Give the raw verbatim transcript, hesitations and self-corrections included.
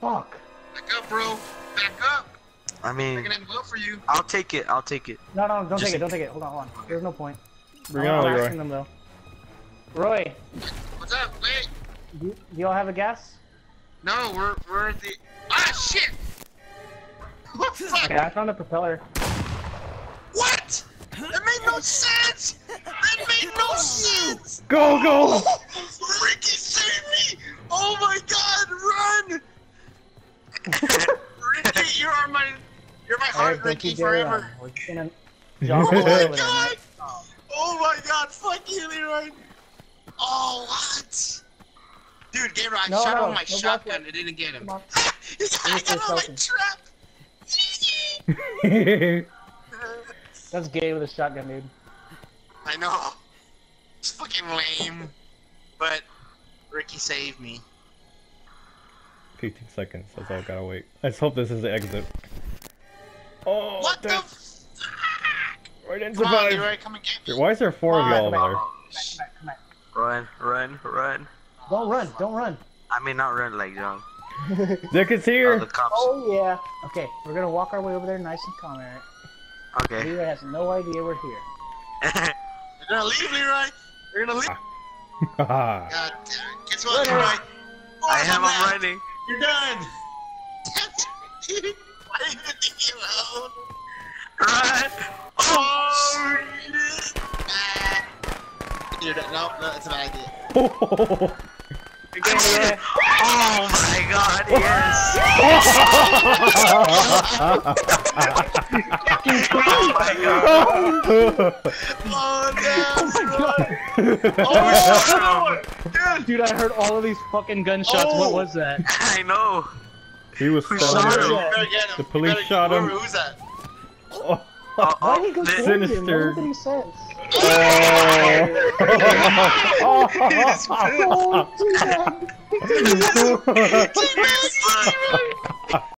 Fuck. Back up, bro. Back up. I mean, I'm gonna look for you. I'll take it. I'll take it. No, no, don't Just... take it. Don't take it. Hold on, hold on. There's no point. Bring I'm on, Roy. Them, though. Roy. What's up, Blake? Do y'all have a gas? No, we're we're at the. Ah, shit! What the fuck? Okay, I found a propeller. What? That made no sense. That made no sense. Go, go! Oh, Ricky, save me! Oh my God, run! Ricky, you are my. You're my heart, right, Ricky, forever. Gonna... Oh my God! Oh my God! Fuck you, Leroy! Oh what? Dude, Gabriel, I no, shot no, on my no, shotgun and it didn't get him. I got on my trap. That's gay with a shotgun, dude. I know. It's fucking lame. But Ricky saved me. fifteen seconds. That's all I gotta wait. Let's hope this is the exit. Oh, what the I didn't come survive. On, Leroy, come and get me. Dude, why is there four come of y'all there? Come back, come back. Run, run, run. Don't run, don't run. I mean, not run like John. Dick is here. Oh, the cops. Oh, yeah. Okay, we're gonna walk our way over there nice and calm, Eric. Okay. Leroy has no idea we're here. You're gonna leave, Leroy. You're gonna leave. God damn it. Guess what, Leroy? Leroy. Oh, I am I'm running. You're done. Why did you think you alone? Run. Oh, shit. Ah. Dude, no, no, it's a bad idea. Oh, yeah. Oh my God, yes! Oh my God! Oh no! Oh my God! Dude, I heard all of these fucking gunshots. Oh. What was that? I know. He was stunned. The police better, shot him. Who's that? Oh. Uh-oh. Why did he go sinister? That doesn't make any sense. Oh! Oh! Oh! Oh!